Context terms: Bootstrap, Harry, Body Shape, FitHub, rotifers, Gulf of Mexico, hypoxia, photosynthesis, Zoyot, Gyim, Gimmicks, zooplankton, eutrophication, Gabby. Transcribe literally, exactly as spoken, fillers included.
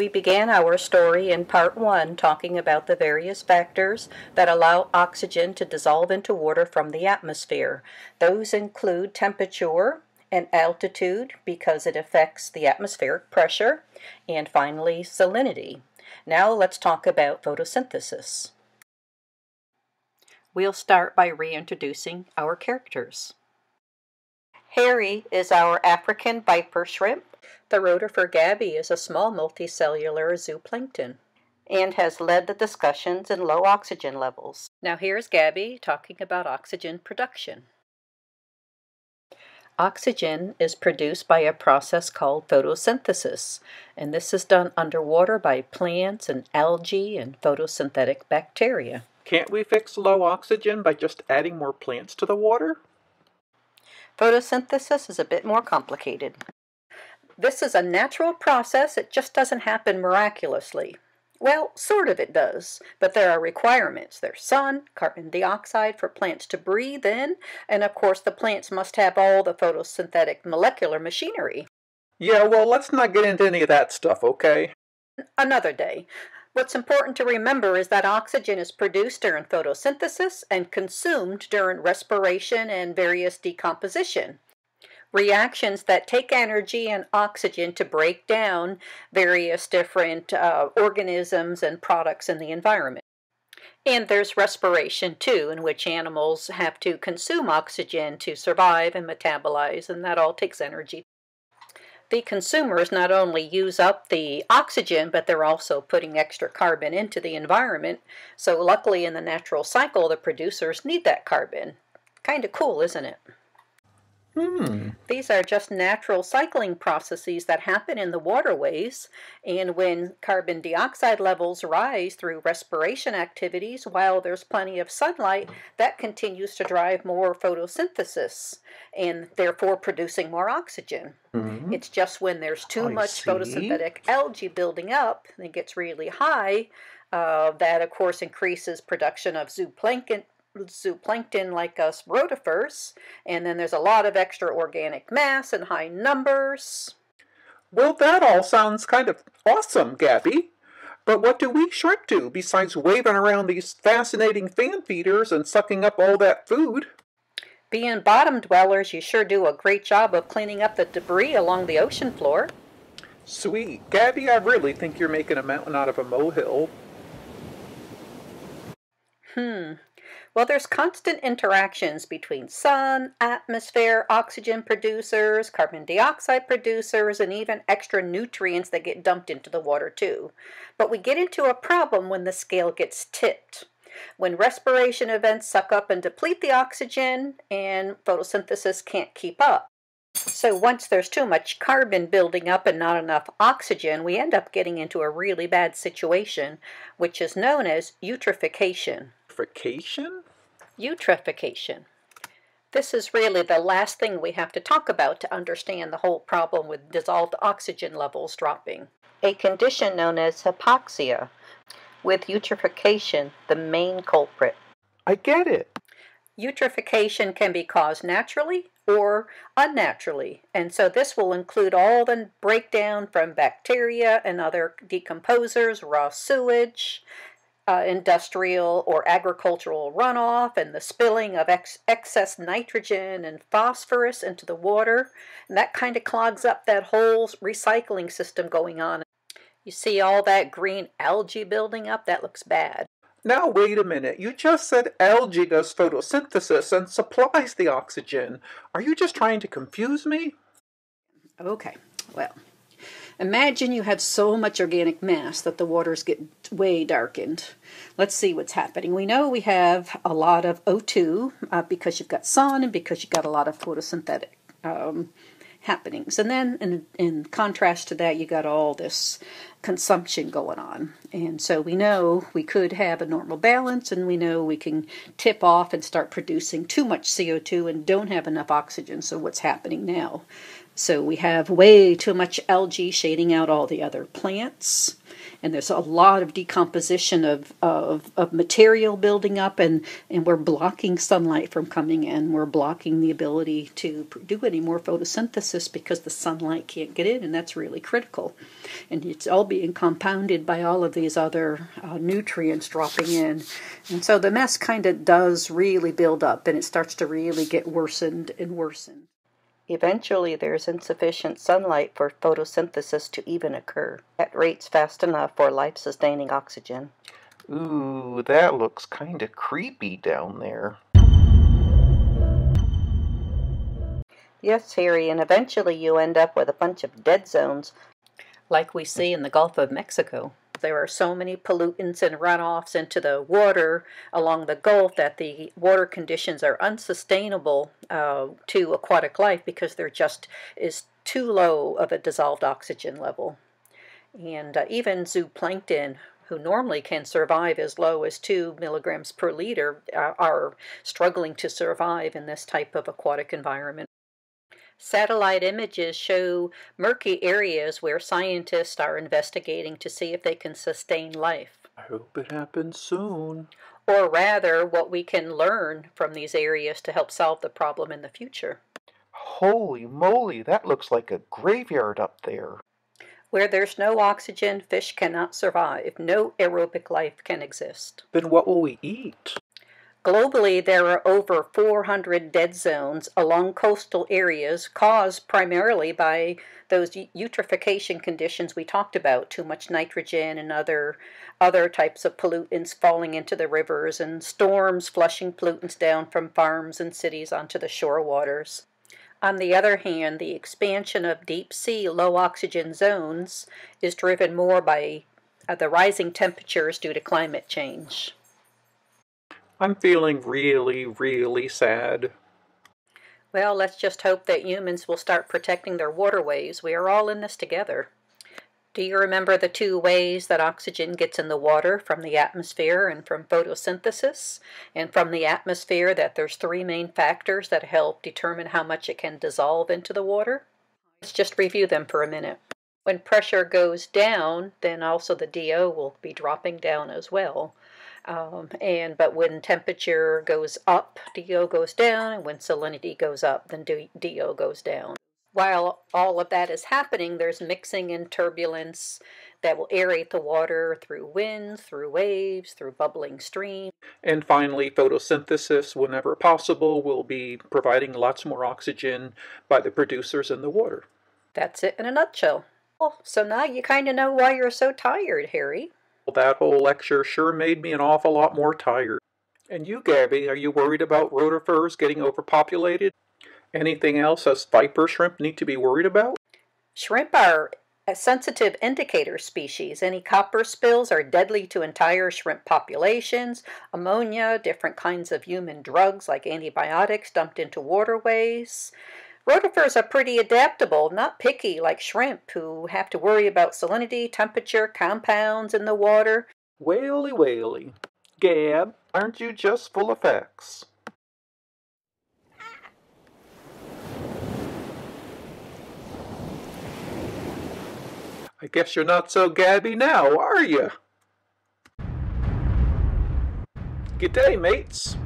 We began our story in part one talking about the various factors that allow oxygen to dissolve into water from the atmosphere. Those include temperature and altitude, because it affects the atmospheric pressure, and finally salinity. Now let's talk about photosynthesis. We'll start by reintroducing our characters. Harry is our African viper shrimp. The rotor for Gabby is a small multicellular zooplankton and has led the discussions in low oxygen levels. Now here's Gabby talking about oxygen production. Oxygen is produced by a process called photosynthesis, and this is done underwater by plants and algae and photosynthetic bacteria. Can't we fix low oxygen by just adding more plants to the water? Photosynthesis is a bit more complicated. This is a natural process. It just doesn't happen miraculously. Well, sort of it does, but there are requirements. There's sun, carbon dioxide for plants to breathe in, and of course the plants must have all the photosynthetic molecular machinery. Yeah, well, let's not get into any of that stuff, okay? Another day. What's important to remember is that oxygen is produced during photosynthesis and consumed during respiration and various decomposition. Reactions that take energy and oxygen to break down various different uh, organisms and products in the environment. And there's respiration too, in which animals have to consume oxygen to survive and metabolize, and that all takes energy. The consumers not only use up the oxygen, but they're also putting extra carbon into the environment. So luckily in the natural cycle, the producers need that carbon. Kind of cool, isn't it? Hmm. These are just natural cycling processes that happen in the waterways, and when carbon dioxide levels rise through respiration activities while there's plenty of sunlight, that continues to drive more photosynthesis and therefore producing more oxygen. Mm-hmm. It's just when there's too I much see. photosynthetic algae building up and it gets really high, uh, that of course increases production of zooplankton zooplankton like us rotifers, and then there's a lot of extra organic mass in high numbers. Well, that all sounds kind of awesome, Gabby, but what do we shrimp do besides waving around these fascinating fan feeders and sucking up all that food? Being bottom dwellers, you sure do a great job of cleaning up the debris along the ocean floor. Sweet. Gabby, I really think you're making a mountain out of a molehill. Hmm. Well, there's constant interactions between sun, atmosphere, oxygen producers, carbon dioxide producers, and even extra nutrients that get dumped into the water too. But we get into a problem when the scale gets tipped. When respiration events suck up and deplete the oxygen, and photosynthesis can't keep up. So once there's too much carbon building up and not enough oxygen, we end up getting into a really bad situation, which is known as eutrophication. Eutrophication? Eutrophication. This is really the last thing we have to talk about to understand the whole problem with dissolved oxygen levels dropping. A condition known as hypoxia, with eutrophication the main culprit. I get it. Eutrophication can be caused naturally or unnaturally, and so this will include all the breakdown from bacteria and other decomposers, raw sewage, Uh, industrial or agricultural runoff, and the spilling of ex excess nitrogen and phosphorus into the water. And that kind of clogs up that whole recycling system going on. You see all that green algae building up? That looks bad. Now wait a minute. You just said algae does photosynthesis and supplies the oxygen. Are you just trying to confuse me? Okay, well. Imagine you have so much organic mass that the waters get way darkened. Let's see what's happening. We know we have a lot of O two uh, because you've got sun and because you've got a lot of photosynthetic um, happenings. And then in, in contrast to that, you got all this consumption going on. And so we know we could have a normal balance, and we know we can tip off and start producing too much C O two and don't have enough oxygen. So what's happening now? So we have way too much algae shading out all the other plants, and there's a lot of decomposition of, of, of material building up, and, and we're blocking sunlight from coming in. We're blocking the ability to do any more photosynthesis because the sunlight can't get in, and that's really critical. And it's all being compounded by all of these other uh, nutrients dropping in. And so the mess kind of does really build up, and it starts to really get worsened and worsened. Eventually, there's insufficient sunlight for photosynthesis to even occur at rates fast enough for life-sustaining oxygen. Ooh, that looks kind of creepy down there. Yes, Harry, and eventually you end up with a bunch of dead zones, like we see in the Gulf of Mexico. There are so many pollutants and runoffs into the water along the Gulf that the water conditions are unsustainable uh, to aquatic life because there just is too low of a dissolved oxygen level. And uh, even zooplankton, who normally can survive as low as two milligrams per liter, uh, are struggling to survive in this type of aquatic environment. Satellite images show murky areas where scientists are investigating to see if they can sustain life. I hope it happens soon. Or rather, what we can learn from these areas to help solve the problem in the future. Holy moly, that looks like a graveyard up there. Where there's no oxygen, fish cannot survive. No aerobic life can exist. Then what will we eat? Globally, there are over four hundred dead zones along coastal areas caused primarily by those eutrophication conditions we talked about, too much nitrogen and other, other types of pollutants falling into the rivers, and storms flushing pollutants down from farms and cities onto the shore waters. On the other hand, the expansion of deep-sea low-oxygen zones is driven more by uh, the rising temperatures due to climate change. I'm feeling really, really sad. Well, let's just hope that humans will start protecting their waterways. We are all in this together. Do you remember the two ways that oxygen gets in the water? From the atmosphere and from photosynthesis? And from the atmosphere, that there's three main factors that help determine how much it can dissolve into the water? Let's just review them for a minute. When pressure goes down, then also the D O will be dropping down as well. Um, and but when temperature goes up, D O goes down, and when salinity goes up, then D O goes down. While all of that is happening, there's mixing and turbulence that will aerate the water through winds, through waves, through bubbling streams. And finally, photosynthesis, whenever possible, will be providing lots more oxygen by the producers in the water. That's it in a nutshell. Well, so now you kind of know why you're so tired, Harry. That whole lecture sure made me an awful lot more tired. And you, Gabby, are you worried about rotifers getting overpopulated? Anything else us viper shrimp need to be worried about? Shrimp are a sensitive indicator species. Any copper spills are deadly to entire shrimp populations. Ammonia, different kinds of human drugs like antibiotics dumped into waterways. Rotifers are pretty adaptable, not picky like shrimp, who have to worry about salinity, temperature, compounds in the water. Whaley, whaley. Gab, aren't you just full of facts? I guess you're not so Gabby now, are you? G'day, mates.